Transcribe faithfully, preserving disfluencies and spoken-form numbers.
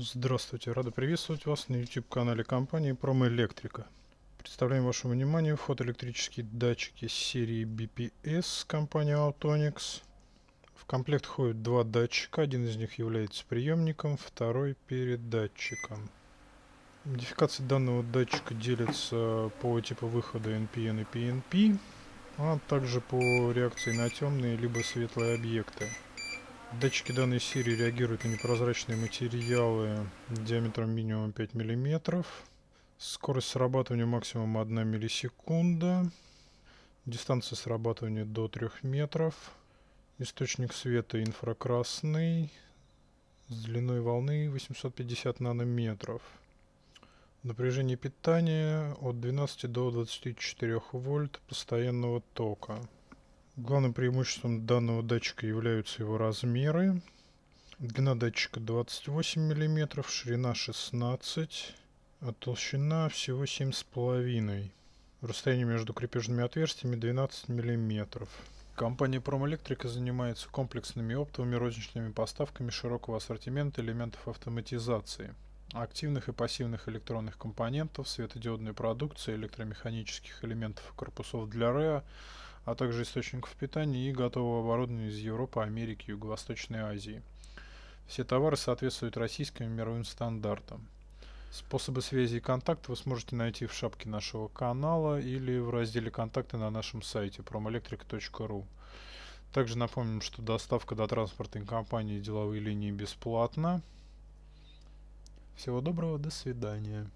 Здравствуйте, рада приветствовать вас на YouTube-канале компании Промэлектрика. Представляем вашему вниманию фотоэлектрические датчики серии би пи эс компании Autonics. В комплект входят два датчика, один из них является приемником, второй передатчиком. Модификации данного датчика делятся по типу выхода эн пи эн и пи эн пи, а также по реакции на темные либо светлые объекты. Датчики данной серии реагируют на непрозрачные материалы диаметром минимум пять миллиметров. Скорость срабатывания максимум одна миллисекунда. Дистанция срабатывания до трёх метров. Источник света инфракрасный с длиной волны восемьсот пятьдесят нанометров. Напряжение питания от двенадцати до двадцати четырёх вольт постоянного тока. Главным преимуществом данного датчика являются его размеры. Длина датчика двадцать восемь миллиметров, ширина шестнадцать, а толщина всего семь с половиной. Расстояние между крепежными отверстиями двенадцать миллиметров. Компания Промэлектрика занимается комплексными оптовыми розничными поставками широкого ассортимента элементов автоматизации, активных и пассивных электронных компонентов, светодиодной продукции, электромеханических элементов и корпусов для РЭА, а также источников питания и готового оборудования из Европы, Америки и Юго-Восточной Азии. Все товары соответствуют российским и мировым стандартам. Способы связи и контакта вы сможете найти в шапке нашего канала или в разделе «Контакты» на нашем сайте promelectric точка ру. Также напомним, что доставка до транспортной компании и деловые линии бесплатна. Всего доброго, до свидания.